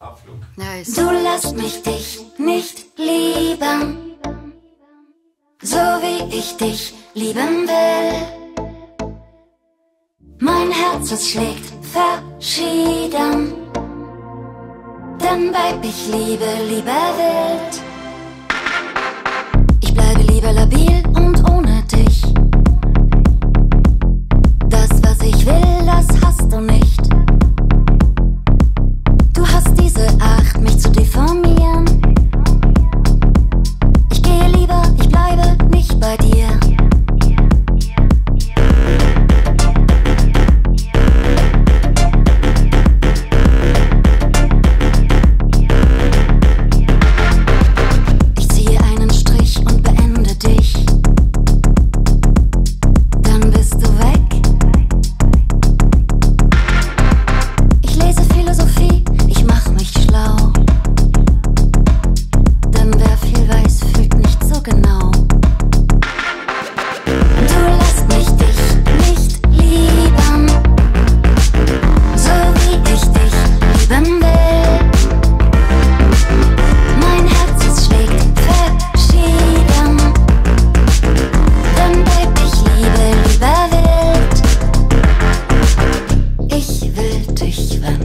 Abflug. Nice. Du lässt mich dich nicht lieben, so wie ich dich lieben will. Mein Herz, es schlägt verschieden, denn Babe, ich liebe lieber wild. Ich bleibe lieber labil und ohne dich. Das, was ich will, das hast du nicht. Du hast diese Acht, mich zu deformieren. Ich gehe lieber, ich bleibe nicht bei dir. Ich will dich, wenn